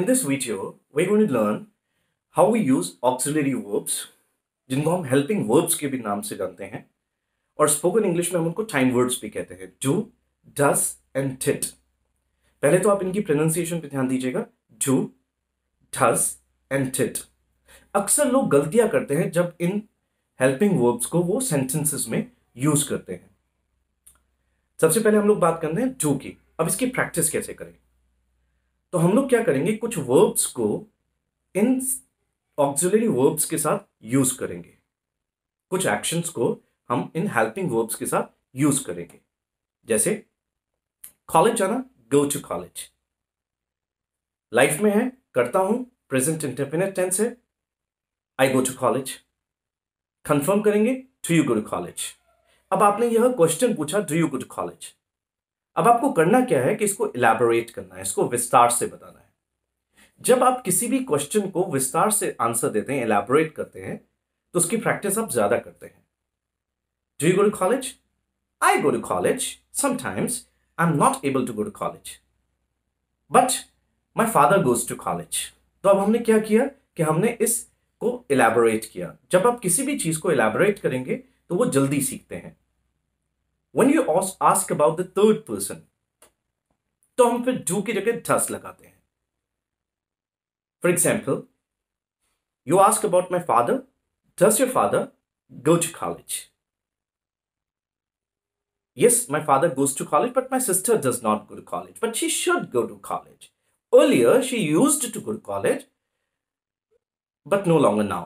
In this video, we're going to learn how we use auxiliary verbs, जिनको हम helping verbs के भी नाम से जानते हैं और spoken English में हम उनको time words भी कहते हैं, do, does and did। पहले तो आप इनकी pronunciation पे ध्यान दीजिएगा, do, does and did। अक्सर लोग गलतियां करते हैं जब इन helping verbs को वो sentences में use करते हैं। सबसे पहले हम लोग बात करते हैं do की। अब इसकी प्रैक्टिस कैसे करें, तो हम लोग क्या करेंगे, कुछ verbs को इन ऑक्सिलरी वर्ब्स के साथ यूज करेंगे, कुछ एक्शंस को हम इन हेल्पिंग वर्ब्स के साथ यूज करेंगे। जैसे कॉलेज जाना, गो टू कॉलेज। लाइफ में है, करता हूं, प्रेजेंट इंडेफिनिट टेंस है, I go to college. Confirm करेंगे, do you go to college. अब आपने यह क्वेश्चन पूछा, do you go to college. अब आपको करना क्या है कि इसको इलैबोरेट करना है, इसको विस्तार से बताना है। जब आप किसी भी क्वेश्चन को विस्तार से आंसर देते हैं, एलैबोरेट करते हैं, तो उसकी प्रैक्टिस आप ज्यादा करते हैं। Do you go to college? I go to college. Sometimes I am not able to go to college, but my father goes to college. तो अब हमने क्या किया कि हमने इसको एलैबोरेट किया। जब आप किसी भी चीज को एलैबोरेट करेंगे तो वो जल्दी सीखते हैं। When you ask about the third person, तो हम फिर डू की जगह डस लगाते हैं। For example, you ask about my father, does your father go to college? Yes, my father goes to college, but my sister does not go to college, but she should go to college. Earlier, she used to go to college, but no longer now.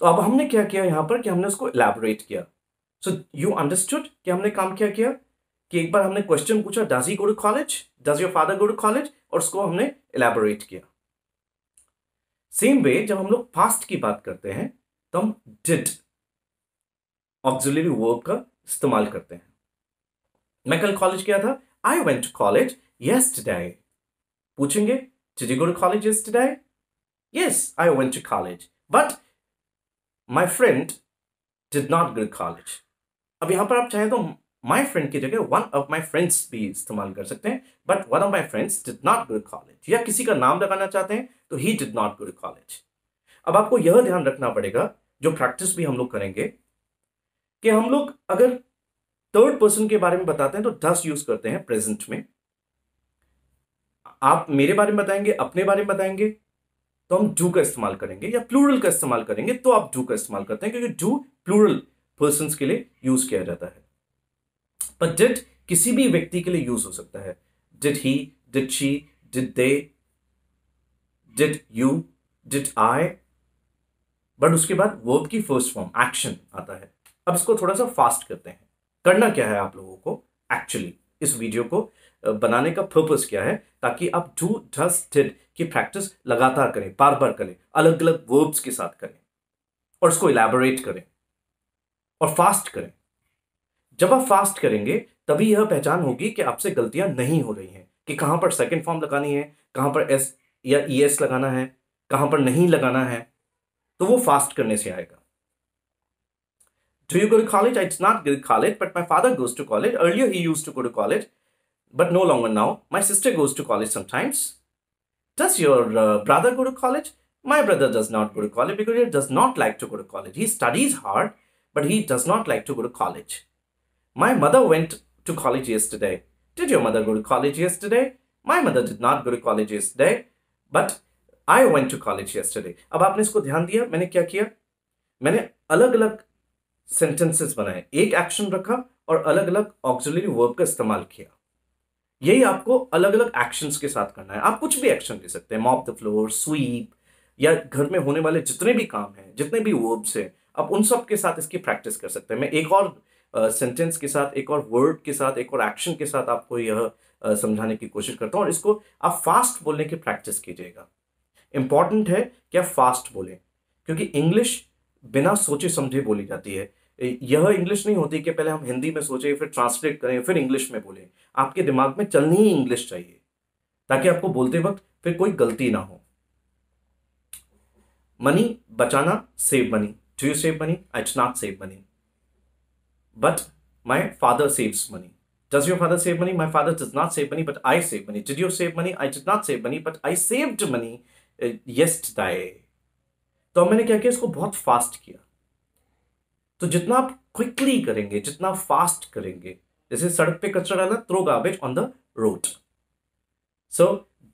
तो अब हमने क्या किया यहाँ पर कि हमने उसको elaborate किया। So you understood कि हमने काम क्या किया कि एक बार हमने क्वेश्चन पूछा, does he go to college? Does your father go to college? और उसको हमने एलैबोरेट किया। सेम वे जब हम लोग पास्ट की बात करते हैं तो हम डिड ऑक्सिलरी वर्ब का इस्तेमाल करते हैं। मैं कल कॉलेज गया था, I went to college yesterday. पूछेंगे, did you go to college yesterday? Yes, I went to college, but my friend did not go to college. अब यहां पर आप चाहें तो माई फ्रेंड की जगह वन ऑफ माई फ्रेंड्स भी इस्तेमाल कर सकते हैं, but one of my friends did not go to college, या किसी का नाम लगाना चाहते हैं तो he did not go to college. अब आपको यह ध्यान रखना पड़ेगा, जो प्रैक्टिस भी हम लोग करेंगे, कि हम लोग अगर थर्ड पर्सन के बारे में बताते हैं तो डस यूज करते हैं प्रेजेंट में। आप मेरे बारे में बताएंगे, अपने बारे में बताएंगे, तो हम डू का इस्तेमाल करेंगे, या प्लूरल का इस्तेमाल करेंगे तो आप डू का इस्तेमाल करते हैं, क्योंकि डू प्लूरल पर्सन के लिए यूज किया जाता है। पर डिड किसी भी व्यक्ति के लिए यूज हो सकता है, did he, did she, did they, did you, did I, but उसके बाद वर्ब की फर्स्ट फॉर्म एक्शन आता है। अब इसको थोड़ा सा फास्ट करते हैं। करना क्या है आप लोगों को एक्चुअली, इस वीडियो को बनाने का पर्पस क्या है, ताकि आप डू डस डिड की प्रैक्टिस लगातार करें, बार बार करें, अलग अलग वर्ब्स के साथ करें और उसको इलैबोरेट करें और फास्ट करें। जब आप फास्ट करेंगे तभी यह पहचान होगी कि आपसे गलतियां नहीं हो रही हैं, कि कहां पर सेकंड फॉर्म लगानी है, कहां पर एस या ईएस लगाना है, कहां पर नहीं लगाना है, तो वो फास्ट करने से आएगा। Do you go to college? I did not go to college, but my father goes to college. Earlier he used to go to college, but no longer now. My sister goes to college sometimes. Does your brother go to college? My brother does not go to college because he does not like to go to college. He studies hard but he does not like to go to college. My mother went to college yesterday. Did your mother go to college yesterday? My mother did not go to college yesterday, but I went to college yesterday. अब आपने इसको ध्यान दिया, मैंने क्या किया, मैंने अलग अलग सेंटेंसेस बनाए, एक एक्शन रखा और अलग अलग ऑक्सिलरी वर्ब का इस्तेमाल किया। यही आपको अलग अलग एक्शंस के साथ करना है। आप कुछ भी एक्शन ले सकते हैं, मॉप द फ्लोर, स्वीप, या घर में होने वाले जितने भी काम हैं, जितने भी वर्ब्स हैं, आप उन सब के साथ इसकी प्रैक्टिस कर सकते हैं। मैं एक और सेंटेंस के साथ, एक और वर्ड के साथ, एक और एक्शन के साथ आपको यह समझाने की कोशिश करता हूं, और इसको आप फास्ट बोलने की प्रैक्टिस कीजिएगा। इंपॉर्टेंट है कि आप फास्ट बोलें, क्योंकि इंग्लिश बिना सोचे समझे बोली जाती है। यह इंग्लिश नहीं होती कि पहले हम हिंदी में सोचें, फिर ट्रांसलेट करें, फिर इंग्लिश में बोलें। आपके दिमाग में चलनी ही इंग्लिश चाहिए, ताकि आपको बोलते वक्त फिर कोई गलती ना हो। मनी बचाना, save money. Do you save money? I did not save money, but my father saves money. Does your father save money? My father does not save money, but I save money. Did you save money? I did not save money, but I saved money yesterday. तो मैंने क्या किया, इसको बहुत fast किया. तो जितना आप क्विकली करेंगे, जितना फास्ट करेंगे, जैसे सड़क पे कचरा डाला, throw garbage on the road. So,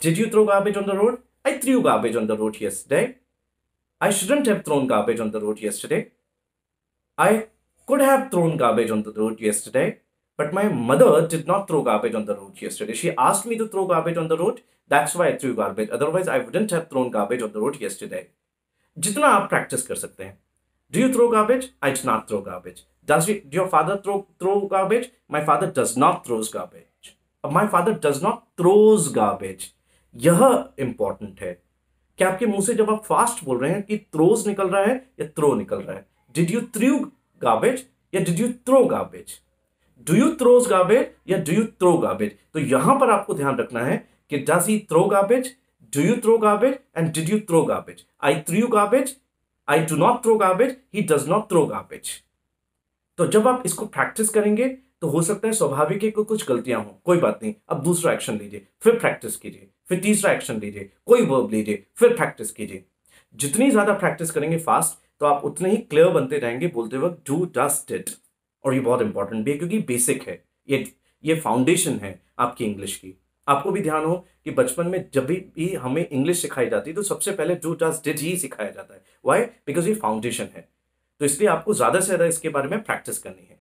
did you throw garbage on the road? I threw garbage on the road yesterday. I shouldn't have thrown garbage on the road yesterday. I could have thrown garbage on the road yesterday. But my mother did not throw garbage on the road yesterday. She asked me to throw garbage on the road. That's why I threw garbage. Otherwise, I wouldn't have thrown garbage on the road yesterday. जितना आप practice कर सकते हैं. Do you throw garbage? I did not throw garbage. Does your father throw garbage? My father does not throws garbage. My father does not throws garbage. यह important है कि आपके मुंह से जब आप फास्ट बोल रहे हैं कि throws निकल रहा है या throw निकल रहा है. Did you throw garbage या did you throw garbage? Do you throws garbage या do you throw garbage? तो यहां पर आपको ध्यान रखना है कि does he throw garbage, do you throw garbage and did you throw garbage? I threw garbage, I do not throw garbage, he does not throw garbage. तो जब आप इसको प्रैक्टिस करेंगे तो हो सकता है स्वाभाविक है कुछ गलतियां हों, कोई बात नहीं. अब दूसरा एक्शन लीजिए, फिर प्रैक्टिस कीजिए, फिर तीसरा एक्शन लीजिए, कोई वर्ब लीजिए, फिर प्रैक्टिस कीजिए. जितनी ज्यादा प्रैक्टिस करेंगे फास्ट तो आप उतने ही क्लियर बनते जाएंगे बोलते वक्त डू, डस, डिड. और ये बहुत इंपॉर्टेंट भी है क्योंकि बेसिक है, ये फाउंडेशन है आपकी इंग्लिश की. आपको भी ध्यान हो कि बचपन में जब भी हमें इंग्लिश सिखाई जाती है तो सबसे पहले डू, डस, डिड ही सिखाया जाता है. व्हाई? बिकॉज ये फाउंडेशन है. तो इसलिए आपको ज्यादा से ज्यादा इसके बारे में प्रैक्टिस करनी है.